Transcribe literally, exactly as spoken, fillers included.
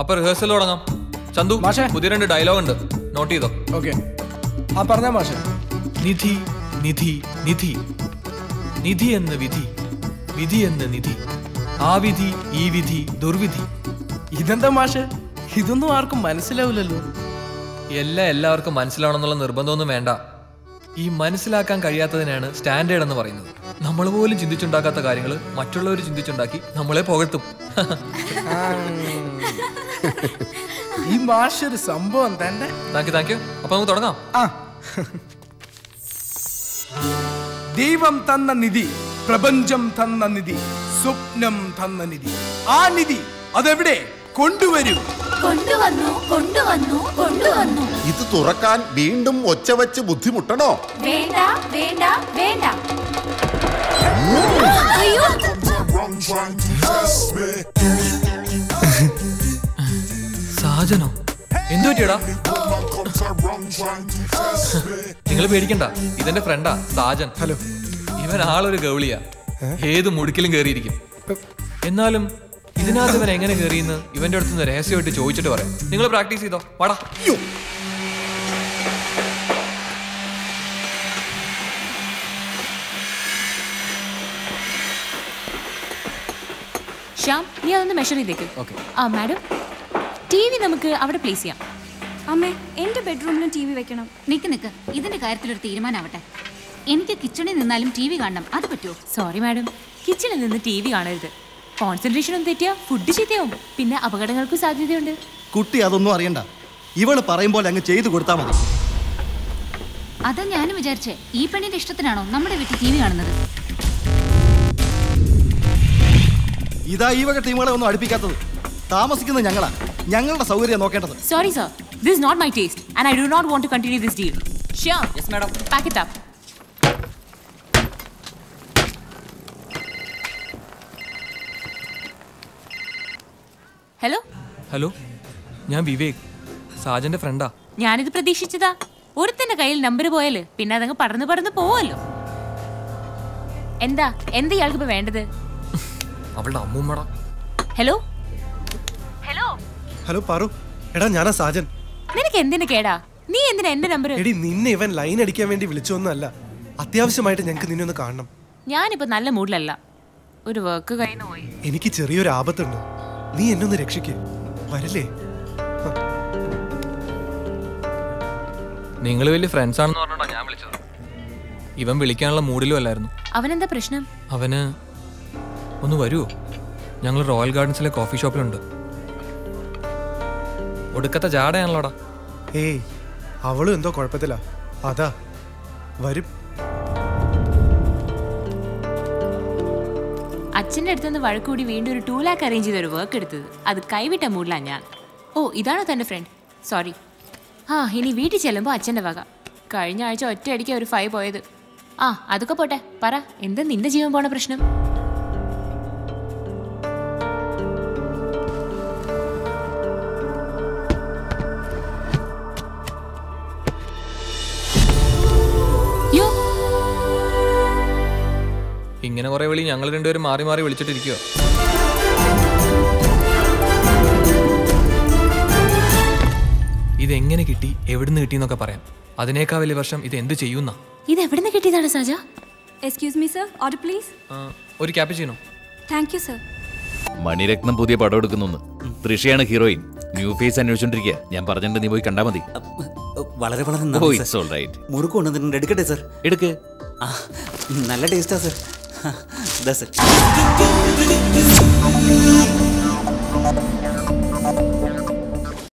അപ്പോൾ റിഹേഴ്സൽ തുടങ്ങാം. ചന്തു മാഷേ, പുതിയ രണ്ട് ഡയലോഗ് ഉണ്ട്, നോട്ട് ചെയ്തോ. ഓക്കേ, ആ പറഞ്ഞ മാഷേ. നിധി നിധി നിധി, നിധി എന്ന വിധി, വിധി എന്ന നിധി, ആ വിധി ഈ വിധി ദുർവിധി. ഇതെന്താ മാഷേ, ഇതൊന്നും ആർക്കും മനസ്സിലാവില്ലല്ലോ. എല്ലാം എല്ലാവർക്കും മനസ്സിലാവണമെന്നുള്ള നിർബന്ധമൊന്നും വേണ്ട. ഈ മനസ്സിലാക്കാൻ കഴിയാത്തതിനാണ് സ്റ്റാൻഡേർഡ് എന്ന് പറയുന്നത്. നമ്മൾ പോലും ചിന്തിച്ചുണ്ടാക്കാത്ത കാര്യങ്ങൾ മറ്റുള്ളവർ ചിന്തിച്ചുണ്ടാക്കി നമ്മളെ പുകഴ്ത്തും. ഈ മാഷൊരു സംഭവം തന്നെ. Thank you thank you. അപ്പൊ നമുക്ക് തുടങ്ങാം. ദൈവം തന്ന നിധി, പ്രപഞ്ചം തന്ന നിധി, സ്വപ്നം തന്ന നിധി, ആ നിധി അതെവിടെ കൊണ്ടുവരും? കൊണ്ടുവന്നു കൊണ്ടുവന്നു കൊണ്ടുവന്നു. ഇത് തുറക്കാൻ വീണ്ടും ഒച്ച വെച്ച് ബുദ്ധിമുട്ടണോ? വേണ്ട വേണ്ട വേണ്ട. സാജനോ എന്തു പറ്റിയടാ? നിങ്ങൾ പേടിക്കണ്ട, ഇതെന്റെ ഫ്രണ്ടാ സാജൻ. ഹലോ. ഇവൻ ആളൊരു ഗൗളിയാ, ഏത് മുടുക്കിലും കയറിയിരിക്കും. എന്നാലും ഇതിനകത്ത് ഇവൻ എങ്ങനെ കയറിയെന്ന് ഇവന്റെ അടുത്ത് നിന്ന് രഹസ്യമായിട്ട് ചോദിച്ചിട്ട് പറയാം. നിങ്ങൾ പ്രാക്ടീസ് ചെയ്തോ. വാടാ. ശ്യാം, നീ അതൊന്ന് മെഷർ ചെയ്തേക്ക്. ആ മാഡം, ടി വി നമുക്ക് അവിടെ പ്ലേസ് ചെയ്യാം. അമ്മേ, എന്റെ ബെഡ്റൂമിലും ടി വി വെക്കണം. നിക്ക് നിക്ക്, ഇതിന്റെ കാര്യത്തിലൊരു തീരുമാനമാവട്ടെ. എനിക്ക് കിച്ചണിൽ നിന്നാലും ടി വി കാണണം, അത് പറ്റുമോ? സോറി മാഡം, കിച്ചണിൽ നിന്ന് ടി വി കാണരുത്. കോൺസെൻട്രേഷൻ ഒന്നും തെറ്റിയാ ഫുഡ് ചീത്തയാവും, പിന്നെ അപകടങ്ങൾക്കും സാധ്യതയുണ്ട്. കുട്ടി അതൊന്നും അറിയണ്ട, ഇവള് പറയുമ്പോൾ അങ്ങ് ചെയ്തു കൊടുത്താൽ മതി. അതാ ഞാനും വിചാരിച്ചേ, ഈ പെണ്ണിന്റെ ഇഷ്ടത്തിനാണോ നമ്മുടെ വീട്ടിൽ ടി വി കാണുന്നത്? ഇതാ ഈ വക ടീമുകളെ ഒന്നും അടുപ്പിക്കാത്തത്. താമസിക്കുന്നത് ഞങ്ങളാ, ഞങ്ങളുടെ സൗകര്യം നോക്കേണ്ടത്. Sorry sir, this is not my taste and I do not want to continue this deal. Sure. Yes madam. Pack it up. Hello hello, ഞാൻ വിവേക്, സാജന്റെ ഫ്രണ്ടാ. ഞാനിത് പ്രതീക്ഷിച്ചതാ. ഒരുത്തന്റെ കയ്യിൽ നമ്പർ പോയാല് പിന്നെ അതങ്ങ് പടർന്ന് പടർന്ന് പോവല്ലോ. എന്താ എന്താ ഇയാൾക്ക് ഇപ്പൊ വേണ്ടത്? അവളുടെ അമ്മൂമ്മടാ. ഹലോ ഹലോ ഹലോ പാറു, എടാ ഞാനാ സാജൻ. നിനക്ക് എന്തിനു കേടാ, നീ എന്തിനാ എന്റെ നമ്പർ? എടി നിന്നെ ഇവൻ ലൈൻ അടിക്കാൻ വേണ്ടി വിളിച്ചൊന്നല്ല, അത്യാവശ്യമായിട്ട് ഞങ്ങൾക്ക് നിന്നെ ഒന്ന് കാണണം. ഞാനിപ്പോ നല്ല മൂഡിലല്ല, ഒരു വർക്ക് കഴിഞ്ഞു പോയി. എനിക്ക് ചെറിയൊരു ആപത്തുണ്ട്, നീ എന്നൊന്ന് രക്ഷിക്കേ. വരല്ലേ? നിങ്ങൾ വലിയ ഫ്രണ്ട്സ് ആണെന്ന് പറഞ്ഞോണ്ടാ ഞാൻ വിളിച്ചത്. ഇവൻ വിളിക്കാനുള്ള മൂഡിലും അല്ലായിരുന്നു. അവനെന്താ പ്രശ്നം? അവന് ഒന്ന് വരുമോ? ഞങ്ങൾ റോയൽ ഗാർഡൻസിലെ കോഫി ഷോപ്പിലുണ്ട്. ഒടുക്കത്തെ ജാടയാണല്ലോടാ. ഏയ് അവളും എന്തോ കുഴപ്പത്തിലാ, അതാ വരും. അച്ഛൻ്റെ അടുത്തുനിന്ന് വഴക്കൂടി വീണ്ടും ഒരു ടൂ ലാക്ക് അറേഞ്ച് ചെയ്തൊരു വർക്ക് എടുത്തത്, അത് കൈവിട്ട മൂടിലാണ് ഞാൻ. ഓ ഇതാണോ തൻ്റെ ഫ്രണ്ട്? സോറി. ആ ഇനി വീട്ടിൽ ചെല്ലുമ്പോൾ അച്ഛൻ്റെ വക. കഴിഞ്ഞ ആഴ്ച ഒറ്റയടിക്ക് ഒരു ഫൈവ് പോയത്. ആ അതൊക്കെ പോട്ടെ, പറ എന്താ നിന്റെ ജീവൻ പോണ പ്രശ്നം? ഇങ്ങനെ കുറെ വിളി ഞങ്ങൾ രണ്ടുപേരും മാറി മാറി വിളിച്ചിട്ടിരിക്കുക. ഇതെങ്ങനെ കിട്ടി, എവിടുന്ന് കിട്ടിയെന്നൊക്കെ പറയാം. അതിനേക്കാൾ വലിയ വർഷം ഇത് എന്ത് ചെയ്യുന്ന? ഇത് എവിടുന്ന് കിട്ടിയതാണ് സാജ? Excuse me sir, order please. ഒരു cappuccino. Thank you sir. Mani Ratnam പുതിയ പടം എടുക്കുന്നു, തൃഷയാണ് ഹീറോയിൻ. ന്യൂ ഫേസ് അന്വേഷിച്ചോണ്ടിരിക്കുക, ഞാൻ പറഞ്ഞിട്ടുണ്ട്, നീ പോയി കണ്ടാ മതി. വളരെ വളരെ മുറുക്ക് കൊണ്ടുവന്നിട്ടുണ്ട്, എടുക്കട്ടെ സർ? എടുക്ക്, നല്ല ടേസ്റ്റാ സർ. ദാ സർ.